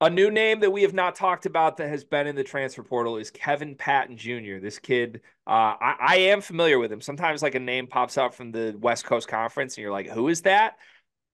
A new name that we have not talked about that has been in the transfer portal is Kevin Patton Jr. This kid, I am familiar with him. Sometimes like a name pops up from the West Coast Conference and you're like, who is that?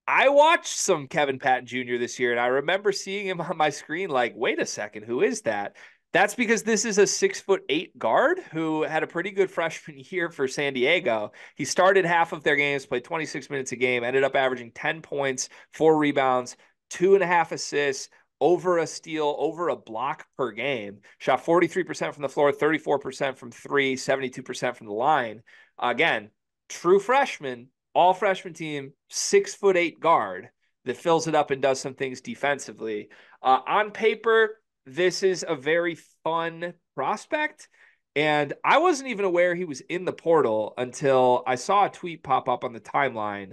I watched some Kevin Patton Jr. this year, and I remember seeing him on my screen like, wait a second, who is that? That's because this is a 6'8" guard who had a pretty good freshman year for San Diego. He started half of their games, played 26 minutes a game, ended up averaging 10 points, 4 rebounds, 2.5 assists, over a steal, over a block per game. Shot 43% from the floor, 34% from three, 72% from the line. Again, true freshman, all freshman team, 6'8" guard that fills it up and does some things defensively. On paper, this is a very fun prospect. And I wasn't even aware he was in the portal until I saw a tweet pop up on the timeline.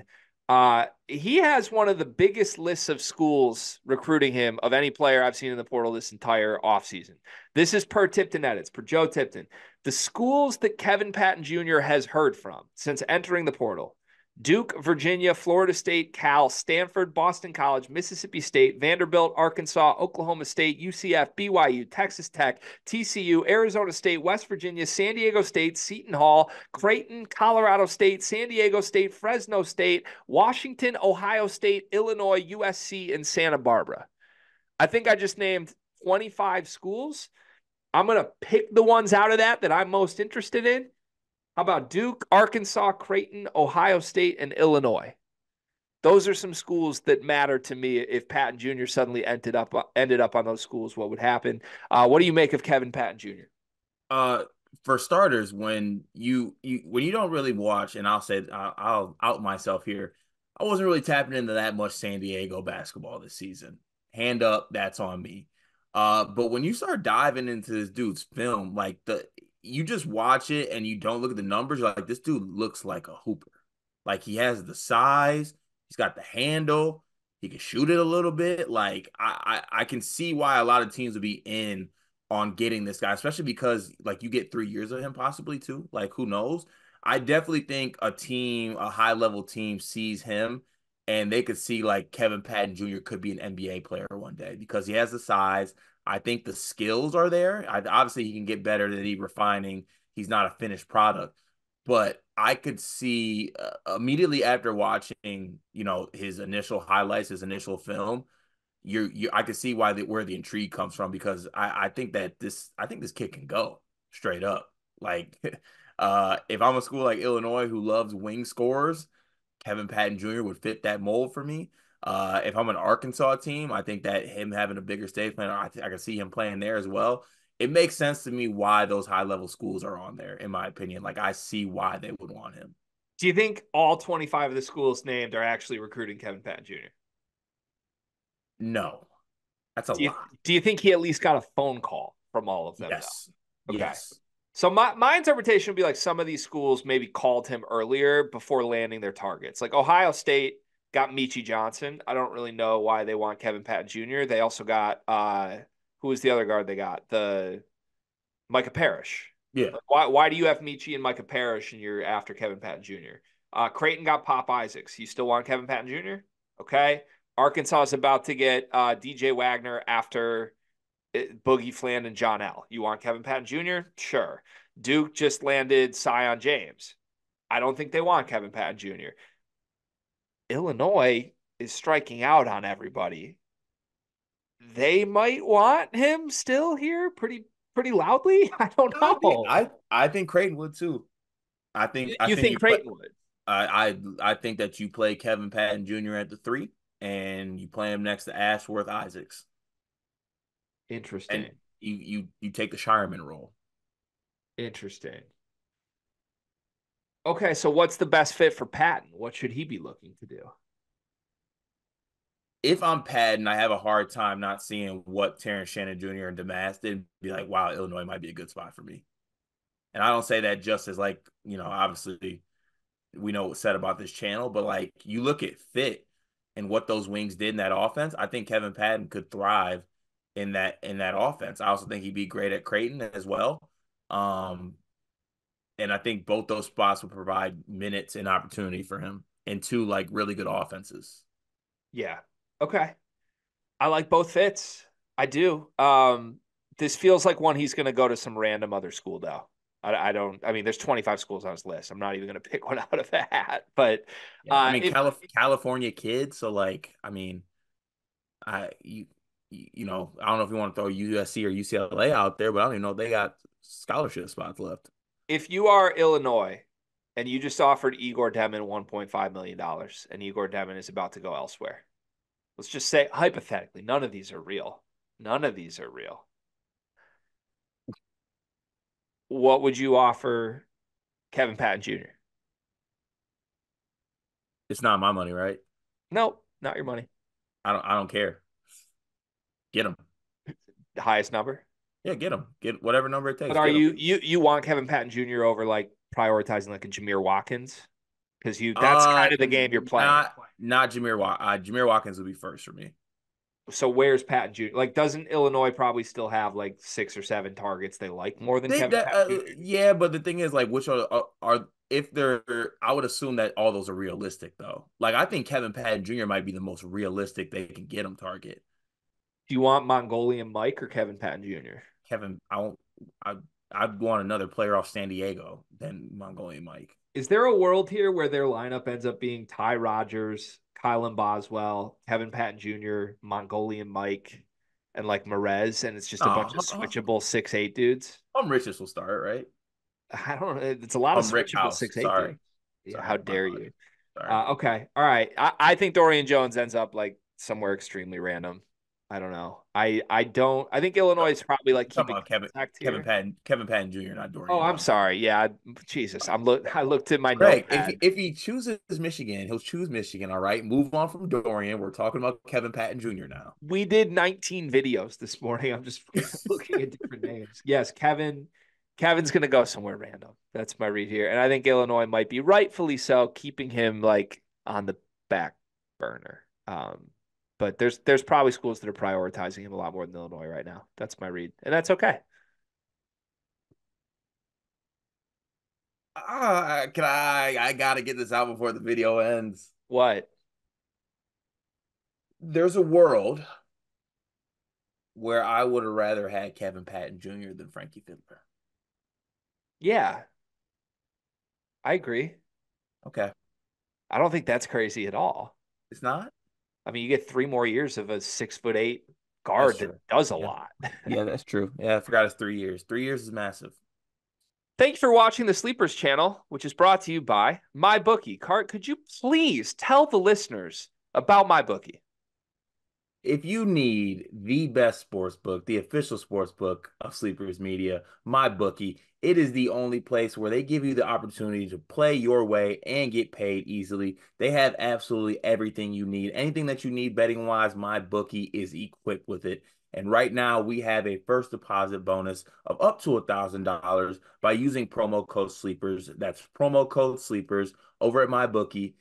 He has one of the biggest lists of schools recruiting him of any player I've seen in the portal this entire offseason. This is per Tipton Edits, per Joe Tipton. The schools that Kevin Patton Jr. has heard from since entering the portal: Duke, Virginia, Florida State, Cal, Stanford, Boston College, Mississippi State, Vanderbilt, Arkansas, Oklahoma State, UCF, BYU, Texas Tech, TCU, Arizona State, West Virginia, San Diego State, Seton Hall, Creighton, Colorado State, San Diego State, Fresno State, Washington, Ohio State, Illinois, USC, and Santa Barbara. I think I just named 25 schools. I'm going to pick the ones out of that I'm most interested in. How about Duke, Arkansas, Creighton, Ohio State, and Illinois? Those are some schools that matter to me. If Patton Jr. suddenly ended up on those schools, what would happen? What do you make of Kevin Patton Jr.? For starters, when you don't really watch, and I'll say I'll out myself here, I wasn't really tapping into that much San Diego basketball this season. Hand up, that's on me. But when you start diving into this dude's film, like you just watch it and you don't look at the numbers. You're like, this dude looks like a hooper. Like, he has the size. He's got the handle. He can shoot it a little bit. Like, I can see why a lot of teams would be in on getting this guy, especially because, like, you get 3 years of him possibly too. Like, who knows? I definitely think a high-level team sees him and they could see, like, Kevin Patton Jr. could be an NBA player one day because he has the size. I think the skills are there. Obviously, he can get better than he refining. He's not a finished product. But I could see immediately after watching, his initial highlights, his initial film, I could see why where the intrigue comes from, because I think this kid can go straight up. Like, if I'm a school like Illinois who loves wing scorers, Kevin Patton Jr. would fit that mold for me. If I'm an Arkansas team, I think that him having a bigger stage plan, I can see him playing there as well. It makes sense to me why those high-level schools are on there, in my opinion. Like, I see why they would want him. Do you think all 25 of the schools named are actually recruiting Kevin Patton Jr.? No. That's a lot. Do you think he at least got a phone call from all of them? Yes. Okay. Yes. So my interpretation would be like some of these schools maybe called him earlier before landing their targets. Like Ohio State got Meachie Johnson. I don't really know why they want Kevin Patton Jr. They also got who was the other guard they got? The Micah Parrish. Yeah. Why do you have Meachie and Micah Parrish and you're after Kevin Patton Jr.? Creighton got Pop Isaacs. You still want Kevin Patton Jr.? Okay. Arkansas is about to get DJ Wagner after Boogie Flan and John L. You want Kevin Patton Jr.? Sure. Duke just landed Scion James. I don't think they want Kevin Patton Jr. Illinois is striking out on everybody. They might want him still here pretty loudly. I don't know. I think Creighton would too. I think Creighton would. I think that you play Kevin Patton Jr. at the 3 and you play him next to Ashworth Isaacs. Interesting. And you take the Shireman role. Interesting. Okay, so what's the best fit for Patton? What should he be looking to do? If I'm Patton, I have a hard time not seeing what Terrence Shannon Jr. and DeMass did. Be like, wow, Illinois might be a good spot for me. And I don't say that just as like, obviously we know what's said about this channel, but like you look at fit and what those wings did in that offense, I think Kevin Patton could thrive in that offense. I also think he'd be great at Creighton as well. And I think both those spots will provide minutes and opportunity for him and 2 like really good offenses. Yeah. Okay. I like both fits. I do. This feels like one he's going to go to some random other school, though. I mean, there's 25 schools on his list. I'm not even going to pick one out of the hat. But yeah, I mean, California kid. So, like, I mean, you know, I don't know if you want to throw USC or UCLA out there, but I don't even know if they got scholarship spots left. If you are Illinois and you just offered Igor Demin $1.5 million and Igor Demin is about to go elsewhere, let's just say hypothetically, none of these are real. None of these are real. What would you offer Kevin Patton Jr.? It's not my money, right? No, not your money. I don't care. Get him. The highest number? Yeah, get him. Get whatever number it takes. But are you want Kevin Patton Jr. over like prioritizing like a Jameer Watkins? Because that's kind of the game you're playing. Not Jameer Watkins. Jameer Watkins would be first for me. So where's Patton Jr.? Like, doesn't Illinois probably still have like 6 or 7 targets they like more than Kevin Patton Jr.? Yeah, but the thing is, like, which are if they're? I would assume that all those are realistic, though. Like, I think Kevin Patton Jr. might be the most realistic they can get him target. Do you want Mongolian Mike or Kevin Patton Jr.? Kevin, I'd want another player off San Diego than Mongolian Mike. Is there a world here where their lineup ends up being Ty Rogers, Kylan Boswell, Kevin Patton Jr., Mongolian Mike, and like Merez, and it's just a bunch of switchable 6'8" dudes? Richards will start, right? I don't know. It's a lot of switchable 6'8" dudes. Yeah, sorry, how dare you? Okay. All right. I think Dorian Jones ends up like somewhere extremely random. I don't know. I think Illinois is probably like keeping Kevin Patton Jr., not Dorian. Oh, I'm sorry. Yeah, Jesus. I looked at my notes. If he chooses Michigan, he'll choose Michigan. All right, move on from Dorian. We're talking about Kevin Patton Jr. now. We did 19 videos this morning. I'm just looking at different names. Yes, Kevin's gonna go somewhere random. That's my read here, and I think Illinois might be rightfully so keeping him like on the back burner. But there's probably schools that are prioritizing him a lot more than Illinois right now. That's my read, and that's okay. I gotta get this out before the video ends. What? There's a world where I would have rather had Kevin Patton Jr. than Frankie Finster. Yeah, I agree. Okay, I don't think that's crazy at all. It's not. I mean, you get 3 more years of a 6'8" guard that does a lot. Yeah, that's true. Yeah, I forgot it's 3 years. 3 years is massive. Thanks for watching the Sleepers channel, which is brought to you by MyBookie. Cart, could you please tell the listeners about MyBookie? If you need the best sports book, the official sports book of Sleepers Media, MyBookie, it is the only place where they give you the opportunity to play your way and get paid easily. They have absolutely everything you need. Anything that you need betting-wise, MyBookie is equipped with it. And right now, we have a first deposit bonus of up to $1,000 by using promo code SLEEPERS. That's promo code SLEEPERS over at MyBookie.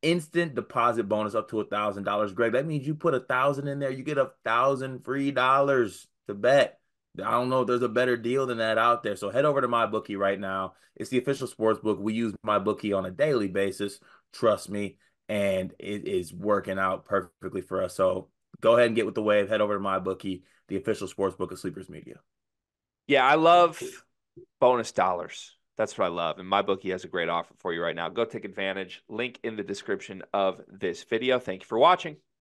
Instant deposit bonus up to $1,000. Greg, that means you put $1,000 in there, you get $1,000 free dollars to bet. I don't know if there's a better deal than that out there. So head over to MyBookie right now. It's the official sports book. We use MyBookie on a daily basis. Trust me. And it is working out perfectly for us. So go ahead and get with the wave. Head over to MyBookie, the official sports book of Sleepers Media. Yeah, I love bonus dollars. That's what I love. And MyBookie has a great offer for you right now. Go take advantage. Link in the description of this video. Thank you for watching.